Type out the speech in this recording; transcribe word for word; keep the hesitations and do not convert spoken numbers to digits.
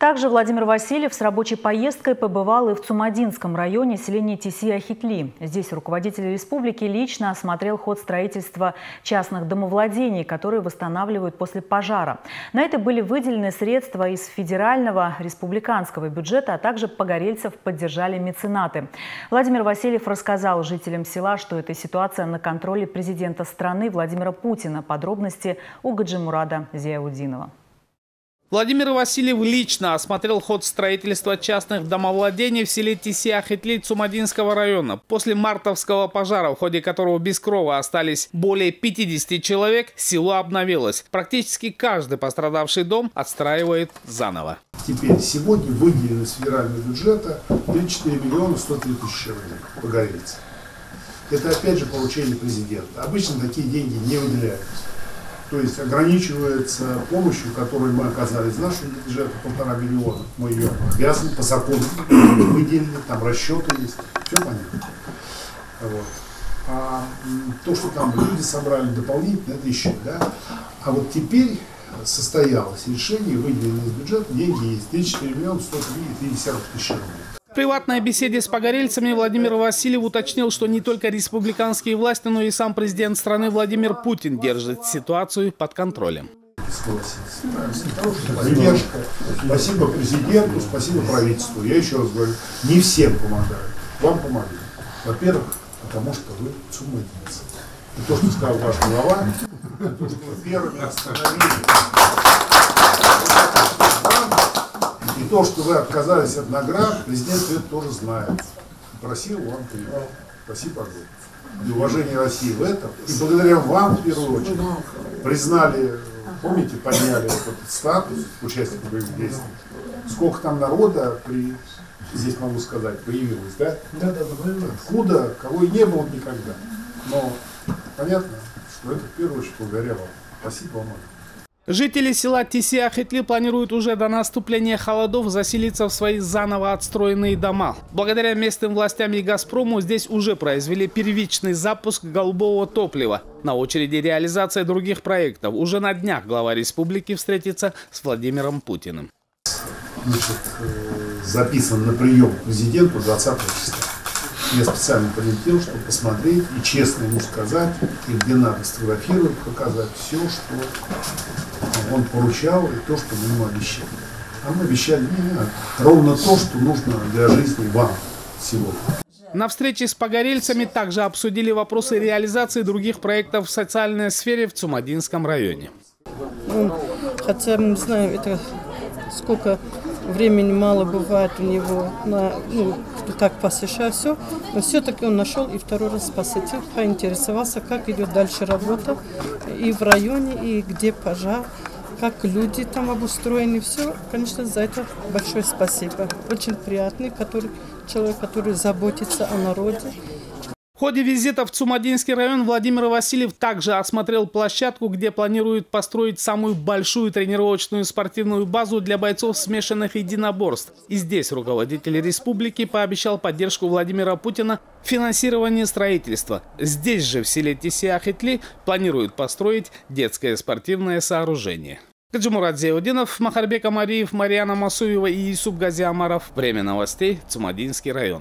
Также Владимир Васильев с рабочей поездкой побывал и в Цумадинском районе селения Тисси-Ахитли. Здесь руководитель республики лично осмотрел ход строительства частных домовладений, которые восстанавливают после пожара. На это были выделены средства из федерального республиканского бюджета, а также погорельцев поддержали меценаты. Владимир Васильев рассказал жителям села, что эта ситуация на контроле президента страны Владимира Путина. Подробности у Гаджимурада Зияудинова. Владимир Васильев лично осмотрел ход строительства частных домовладений в селе Тисси-Ахитли Цумадинского района. После мартовского пожара, в ходе которого без крова остались более пятидесяти человек, село обновилось. Практически каждый пострадавший дом отстраивает заново. Теперь сегодня выделено из федерального бюджета тридцать четыре миллиона сто три тысячи рублей погорельцы. Это опять же получение президента. Обычно такие деньги не выделяются. То есть ограничивается помощью, которую мы оказали из нашего бюджета, полтора миллиона. Мы ее обязаны по закону выделили, там расчеты есть, все понятно. Вот. А то, что там люди собрали дополнительно, это еще, да. А вот теперь состоялось решение, выделено из бюджета, деньги есть, тридцать четыре миллиона сто три тысячи рублей. В приватной беседе с погорельцами Владимир Васильев уточнил, что не только республиканские власти, но и сам президент страны Владимир Путин держит ситуацию под контролем. Поддержка. Спасибо президенту, спасибо правительству. Я еще раз говорю, не всем помогаю. Вам помогаю. Во-первых, потому что вы цумадинцы. И то, что сказал ваш глава, то, что вы первыми остановили. И то, что вы отказались от наград, президент это тоже знает. Просил вам прием. Спасибо огромное. И уважение России в этом. И благодаря вам, в первую очередь, признали, помните, подняли этот статус участника боевых действий. Сколько там народа, при, здесь могу сказать, появилось, да? Да, да, откуда, кого и не было никогда. Но понятно, что это в первую очередь благодаря вам. Спасибо вам. Жители села Тисси-Ахитли планируют уже до наступления холодов заселиться в свои заново отстроенные дома. Благодаря местным властям и «Газпрому» здесь уже произвели первичный запуск голубого топлива. На очереди реализация других проектов. Уже на днях глава республики встретится с Владимиром Путиным. Значит, записан на прием к президенту двадцатого числа. Я специально полетел, чтобы посмотреть и честно ему сказать, и где надо сфотографировать, показать все, что он поручал, и то, что мы ему обещали. А мы обещали не надо. Ровно то, что нужно для жизни вам сегодня. На встрече с погорельцами также обсудили вопросы реализации других проектов в социальной сфере в Цумадинском районе. Ну, хотя мы знаем, это сколько времени мало бывает у него на... Ну, так по США все, но все-таки он нашел и второй раз посетил, поинтересовался, как идет дальше работа и в районе, и где пожар, как люди там обустроены, все. Конечно, за это большое спасибо. Очень приятный который, человек, который заботится о народе. В ходе визита в Цумадинский район Владимир Васильев также осмотрел площадку, где планируют построить самую большую тренировочную спортивную базу для бойцов смешанных единоборств. И здесь руководитель республики пообещал поддержку Владимира Путина в финансировании строительства. Здесь же, в селе Тисси-Ахитли, планируют построить детское спортивное сооружение. Каджимурат Зиудинов, Махарбек Амариев, Марьяна Масуева и Иисуп Газиамаров. Время новостей. Цумадинский район.